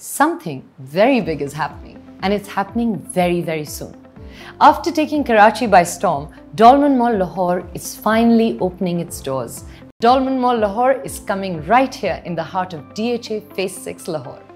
Something very big is happening, and it's happening very, very soon. After taking Karachi by storm, Dolmen Mall Lahore is finally opening its doors. Dolmen Mall Lahore is coming right here in the heart of DHA Phase 6 Lahore.